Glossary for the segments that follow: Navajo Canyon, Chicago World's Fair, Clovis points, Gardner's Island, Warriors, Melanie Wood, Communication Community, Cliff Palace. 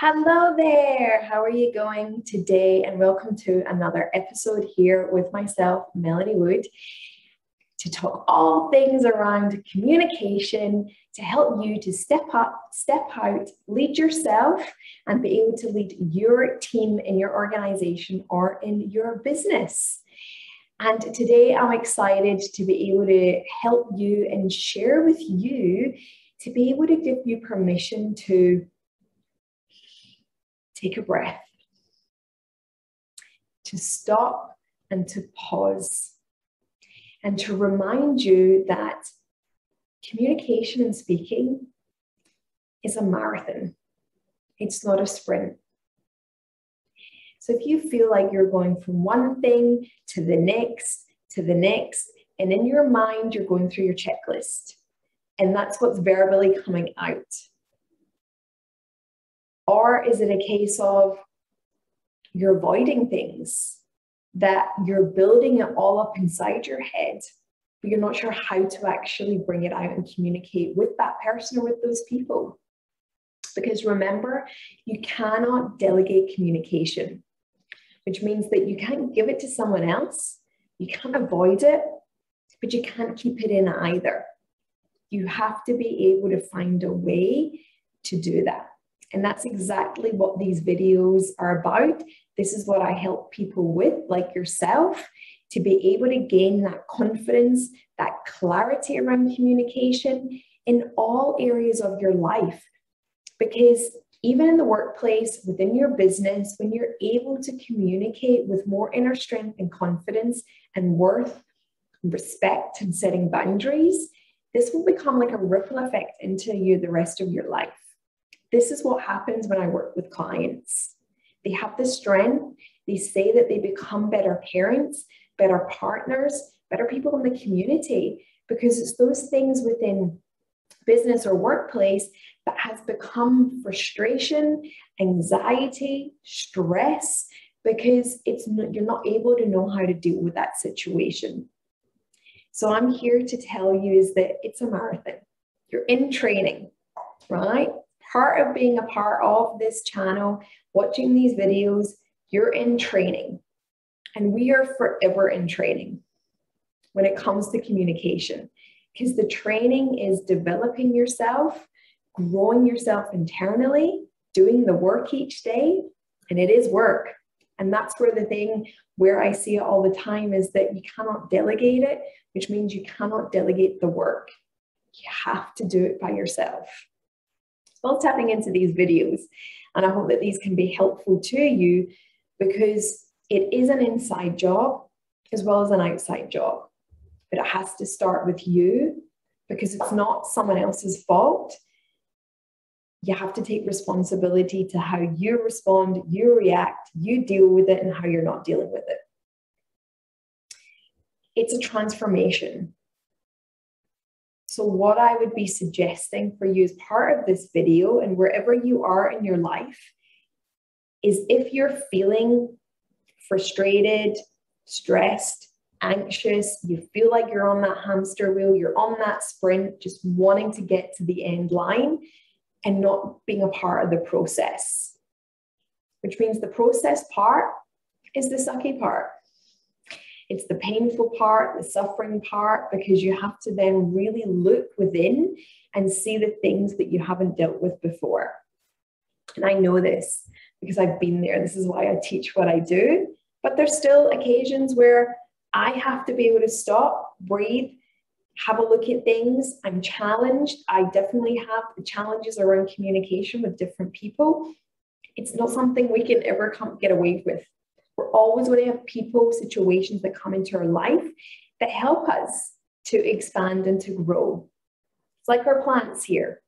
Hello there, how are you going today? And welcome to another episode here with myself, Melanie Wood, to talk all things around communication to help you to step up, step out, lead yourself and be able to lead your team in your organization or in your business. And today I'm excited to be able to help you and share with you to be able to give you permission to take a breath, to stop and to pause, and to remind you that communication and speaking is a marathon. It's not a sprint. So if you feel like you're going from one thing to the next, and in your mind, you're going through your checklist, and that's what's verbally coming out. Or is it a case of you're avoiding things, that you're building it all up inside your head, but you're not sure how to actually bring it out and communicate with that person or with those people? Because remember, you cannot delegate communication, which means that you can't give it to someone else, you can't avoid it, but you can't keep it in either. You have to be able to find a way to do that. And that's exactly what these videos are about. This is what I help people with, like yourself, to be able to gain that confidence, that clarity around communication in all areas of your life. Because even in the workplace, within your business, when you're able to communicate with more inner strength and confidence and worth, and respect and setting boundaries, this will become like a ripple effect into you the rest of your life. This is what happens when I work with clients. They have the strength. They say that they become better parents, better partners, better people in the community, because it's those things within business or workplace that has become frustration, anxiety, stress, because you're not able to know how to deal with that situation. So I'm here to tell you is that it's a marathon. You're in training, right? Part of being a part of this channel, watching these videos, you're in training. And we are forever in training when it comes to communication, because the training is developing yourself, growing yourself internally, doing the work each day, and it is work. And that's where the thing where I see it all the time is that you cannot delegate it, which means you cannot delegate the work. You have to do it by yourself. Well, tapping into these videos, and I hope that these can be helpful to you, because it is an inside job as well as an outside job, but it has to start with you, because it's not someone else's fault. You have to take responsibility to how you respond, you react, you deal with it, and how you're not dealing with it. It's a transformation. So what I would be suggesting for you as part of this video and wherever you are in your life is, if you're feeling frustrated, stressed, anxious, you feel like you're on that hamster wheel, you're on that sprint, just wanting to get to the end line and not being a part of the process, which means the process part is the sucky part. It's the painful part, the suffering part, because you have to then really look within and see the things that you haven't dealt with before. And I know this because I've been there. This is why I teach what I do. But there's still occasions where I have to be able to stop, breathe, have a look at things. I'm challenged. I definitely have the challenges around communication with different people. It's not something we can ever get away with. We're always going to have people, situations that come into our life that help us to expand and to grow. It's like our plants here.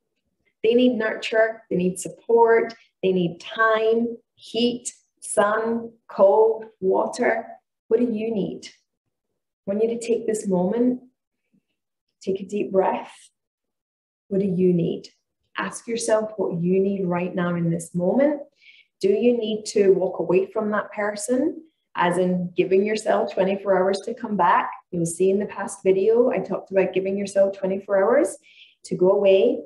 They need nurture, they need support, they need time, heat, sun, cold, water. What do you need? I want you to take this moment, take a deep breath. What do you need? Ask yourself what you need right now in this moment. Do you need to walk away from that person, as in giving yourself 24 hours to come back? You'll see in the past video, I talked about giving yourself 24 hours to go away,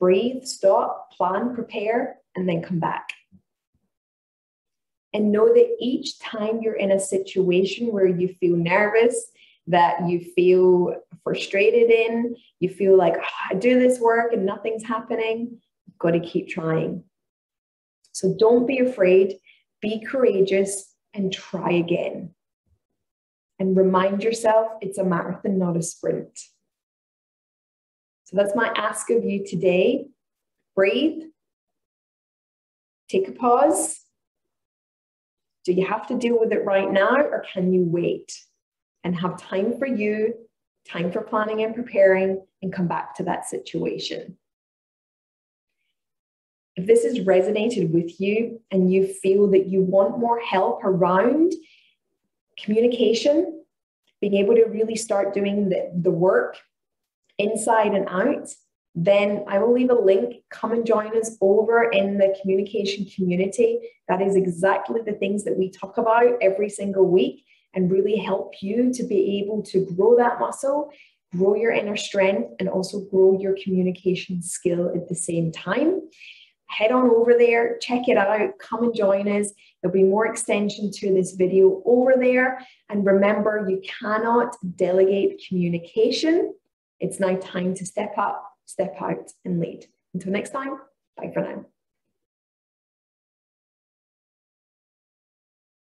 breathe, stop, plan, prepare, and then come back. and know that each time you're in a situation where you feel nervous, that you feel frustrated in, you feel like, oh, I do this work and nothing's happening, you've got to keep trying. So don't be afraid, be courageous and try again. And remind yourself it's a marathon, not a sprint. So that's my ask of you today. Breathe, take a pause. Do you have to deal with it right now, or can you wait and have time for you, time for planning and preparing, and come back to that situation? If this has resonated with you and you feel that you want more help around communication, being able to really start doing the work inside and out, then I will leave a link. Come and join us over in the communication community. That is exactly the things that we talk about every single week and really help you to be able to grow that muscle, grow your inner strength, and also grow your communication skill at the same time. Head on over there, check it out, come and join us. There'll be more extension to this video over there. And remember, you cannot delegate communication. It's now time to step up, step out, and lead. Until next time, bye for now.